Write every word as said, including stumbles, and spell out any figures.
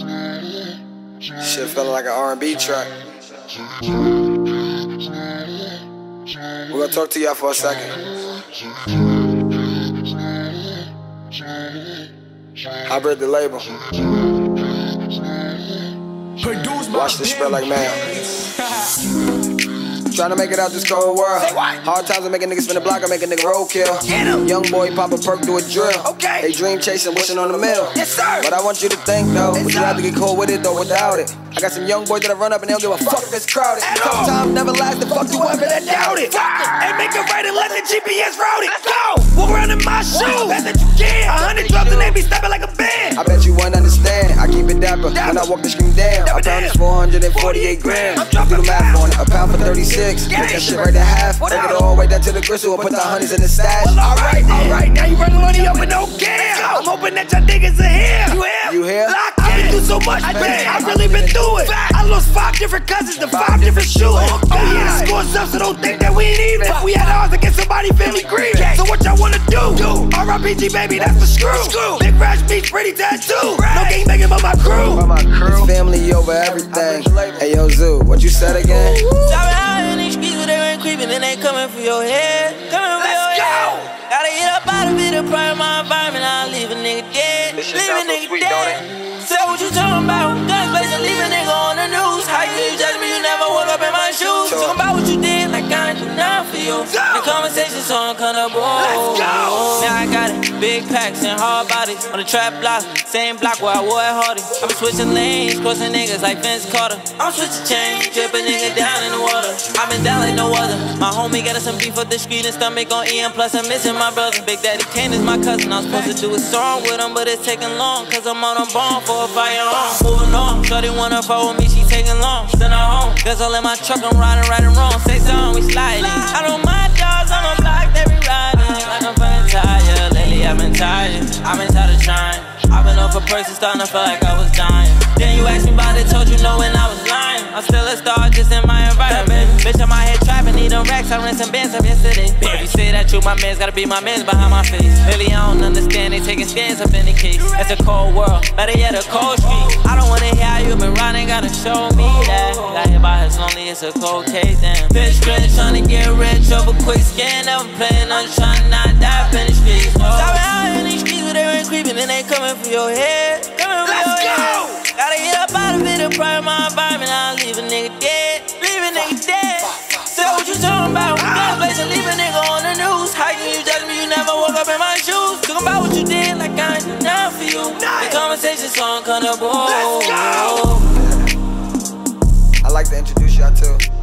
Shit feeling like an R and B track. We're gonna talk to y'all for a second. I read the label. Watch this spread like man. Tryna make it out this cold world. Hard times are making niggas spin the block, I make a nigga roadkill. Young boy pop a perk, do a drill. Okay. They dream chasing, wishing on the middle. Yes, sir. But I want you to think though, but you have to get cold with it though, without it. I got some young boys that I run up and they don't give a fuck if it's crowded. Tough times never last, the fuck you up and I doubt it. And make it right and let the G P S route it. Go! We're running my shoes. That's what you get. A hundred drops and they be stepping like a band. I bet you won't understand. I keep it dapper. When I walk this screen down, I found this four hundred forty-eight grams. Do the math on it. A pound for thirty-six. Make that shit right to half. Take it all, wait that to the gristle. Put the honeys in the stash. Well, alright, alright, now you run money up with no care. I'm hoping that y'all niggas are here. You here? You here? Lock in. I've been through so much, man. I've really been through it. I lost five different cousins to five different shooters. Oh yeah, the score's up, so don't think that we ain't even. We had ours against somebody family green. So what y'all wanna do? R I P G, baby, that's the screw. Big rash beats, pretty tattoo. No game making but my crew. It's family over everything. Hey, yo, Zoo, what you said again? Then they coming for your head, coming for your head. Gotta get up out of it to prime my environment. I'll leave a nigga dead, leave a nigga dead. Say what you talking about? Guns blazing, leave a nigga on the news. How you judge me? You never walk up in my shoes. Talking about what you did, like I ain't do nothing for you. The conversation's uncomfortable. Now I got it, big packs and hard bodies on the trap block, same block where I wore at Hardy. I'm switching lanes, crossing niggas like Vince Carter. I'm switching chains, dripping nigga down in the water. I'm in down like no other. My homie got us some beef up the street and stomach on E M. Plus I'm missing my brother. Big Daddy Kane is my cousin. I'm supposed to do a song with him, but it's taking long, cause I'm on a bomb for a firearm. Moving on, shorty wanna follow me, she taking long. Send her home, cause all in my truck, I'm riding right and wrong. Say song, we sliding. I don't mind dogs, I'm on block, they be riding. Like I'm feeling tired, lately I've been tired. I've been tired of trying. I've been off a person, starting to feel like I was dying. Then you asked me about it, told you no, and I was lying. I'm still a star, just in my environment. Bitch, I'm out here trapping, need them racks, I ran some bands up yesterday. If you say that you my mans, gotta be my mans behind my face. Really, I don't understand, they taking stands up in the case. That's a cold world, better yet a cold street. I don't wanna hear how you been riding, gotta show me that. Got hit by his lonely, it's a cold case, damn. Bitch, grin, trying to get rich over quick scan. Never playing, I'm trying to not die, finish these. Stop out in these streets where they been creeping, and they coming for your head. Coming for your head. Gotta get up out of it to prime my environment. I'll leave a nigga dead, leave a nigga dead. Say what you talking about? Guns blazing, leave a nigga on the news. How can you judge me? You never woke up in my shoes. Talking about what you did, like I ain't do nothing for you. The conversation's uncomfortable. Let's go. I'd like to introduce y'all to